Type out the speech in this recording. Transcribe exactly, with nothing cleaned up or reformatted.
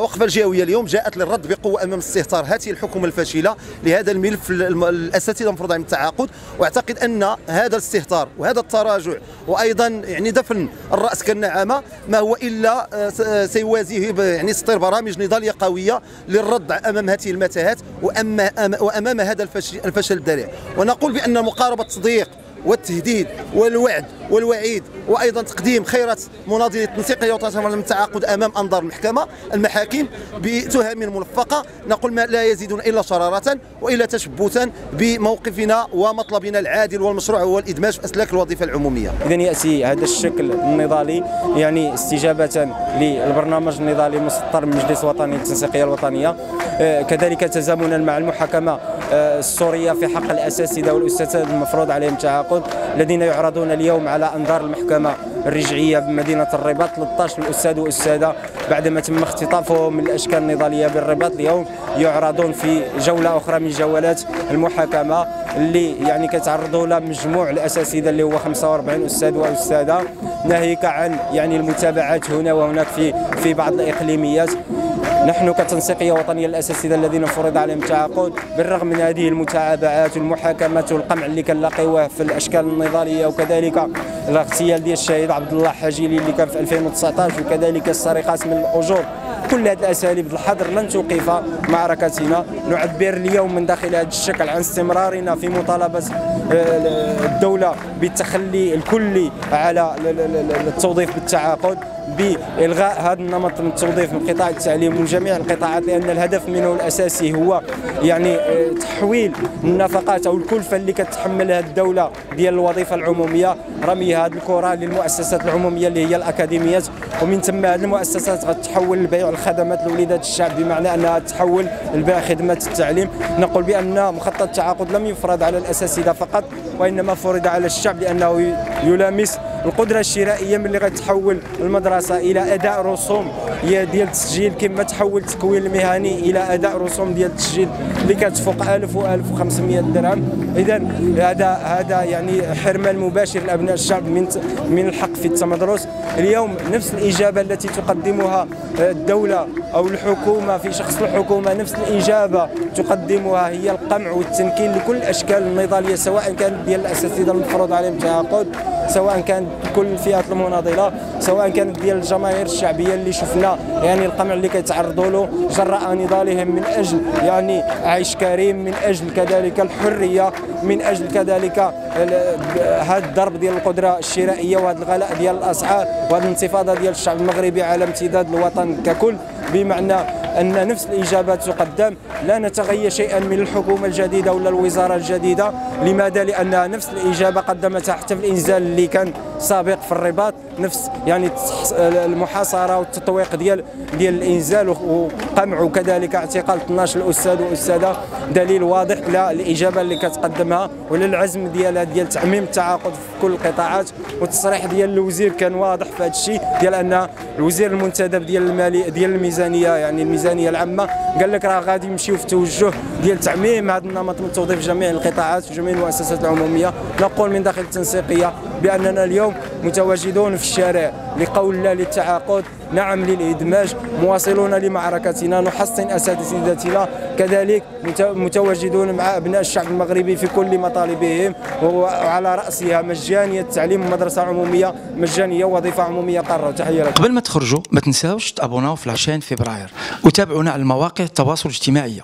وقفة الجهوية اليوم جاءت للرد بقوة أمام استهتار هذه الحكومة الفاشلة لهذا الملف الأساتذة المفروض من التعاقد، وأعتقد أن هذا الاستهتار وهذا التراجع وأيضا يعني دفن الرأس كالنعامة ما هو إلا سيوازيه يعني سطير برامج نضالية قوية للرد أمام هذه المتاهات وأمام هذا الفشل الذريع. ونقول بأن مقاربة التضييق والتهديد والوعد والوعيد وايضا تقديم خيرات مناضله تنسيقيه وتعتبر من التعاقد امام انظار المحكمه المحاكم بتهم ملفقه، نقول ما لا يزيدنا الا شراره والا تشبثا بموقفنا ومطلبنا العادل والمشروع هو الادماج في اسلاك الوظيفه العموميه. اذا ياتي هذا الشكل النضالي يعني استجابه للبرنامج النضالي المسطر من المجلس الوطني للتنسيقيه الوطنيه، كذلك تزامنا مع المحاكمه السوريه في حق الاساتذه والاستاذات المفروض عليهم التعاقد الذين يعرضون اليوم على انظار المحكمه الرجعيه بمدينه الرباط. ثلاثة عشر الاستاذ والاستاذه بعدما تم اختطافهم من الاشكال النضاليه بالرباط اليوم يعرضون في جوله اخرى من جولات المحاكمه اللي يعني كتعرضوا لمجموع الاساتذه اللي هو خمسة وأربعين استاذ واستاذه، ناهيك عن يعني المتابعات هنا وهناك في في بعض الاقليميات. نحن كتنسيقيه وطنيه للاساتذه الذين فرض عليهم التعاقد بالرغم من هذه المتابعات والمحاكمات والقمع اللي كنلاقيوه في الاشكال النضاليه، وكذلك الاغتيال ديال الشهيد عبد الله حجيلي اللي كان في ألفين وتسعطاش، وكذلك السرقات من الاجور، كل هذه الاساليب الحظر لن توقف معركتنا. نعبر اليوم من داخل هذا الشكل عن استمرارنا في مطالبه الدوله بالتخلي الكلي على التوظيف بالتعاقد، بإلغاء هذا النمط من التوظيف من قطاع التعليم ومن جميع القطاعات، لأن الهدف منه الأساسي هو يعني تحويل النفقات أو الكلفة اللي كتحملها الدولة ديال الوظيفة العمومية، رمي هذه الكرة للمؤسسات العمومية اللي هي الأكاديميات، ومن ثم هذه المؤسسات غتحول لبيع الخدمات لوليدات الشعب، بمعنى أنها تحول لبيع خدمات التعليم. نقول بأن مخطط التعاقد لم يفرض على الأساتذة فقط وإنما فرض على الشعب، لأنه يلامس القدرة الشرائية من اللي غتحول المدرسة إلى أداء رسوم ديال التسجيل، كما تحول التكوين المهني إلى أداء رسوم ديال التسجيل اللي كتفوق ألف و ألف وخمسمائة درهم. إذا هذا هذا يعني حرمان مباشر لأبناء الشعب من من الحق في التمدرس. اليوم نفس الإجابة التي تقدمها الدولة أو الحكومة في شخص الحكومة، نفس الإجابة تقدمها هي القمع والتنكيل لكل الأشكال النضالية، سواء كانت ديال الأساتذة المفروض عليهم التعاقد، سواء كانت كل فئات المناضله، سواء كانت ديال الجماهير الشعبيه اللي شفنا يعني القمع اللي كيتعرضوا له جراء نضالهم من اجل يعني عيش كريم، من اجل كذلك الحريه، من اجل كذلك هذا الضرب ديال القدره الشرائيه وهذا الغلاء ديال الاسعار وهذا الانتفاضه ديال الشعب المغربي على امتداد الوطن ككل. بمعنى ان نفس الاجابات تقدم، لا نتغير شيئا من الحكومه الجديده ولا الوزاره الجديده. لماذا؟ لانها نفس الاجابه قدمتها حتى في الانزال اللي كان سابق في الرباط، نفس يعني المحاصره والتطويق ديال ديال الانزال وقمع وكذلك اعتقال اثناش الاستاذ والاستاذه، دليل واضح لا الاجابه اللي كتقدمها ولا العزم ديالها ديال تعميم التعاقد في كل القطاعات. والتصريح ديال الوزير كان واضح في هذا الشيء، ديال ان الوزير المنتدب ديال المالي ديال الميزانيه يعني الميزانيه العامه قال لك راه غادي يمشيو في توجه ديال تعميم هذا النمط من التوظيف في جميع القطاعات وجميع المؤسسات العموميه. نقول من داخل التنسيقيه باننا اليوم متواجدون في الشارع لقول لا للتعاقد، نعم للإدماج، مواصلون لمعركتنا، نحصن أساتذتنا، كذلك متواجدون مع أبناء الشعب المغربي في كل مطالبهم، وعلى رأسها مجانية التعليم ومدرسة عمومية مجانية ووظيفة عمومية قارة. تحية لكم. قبل ما تخرجوا ما تنساوش تابوناو في عشرين فبراير وتابعونا على المواقع التواصل الاجتماعي.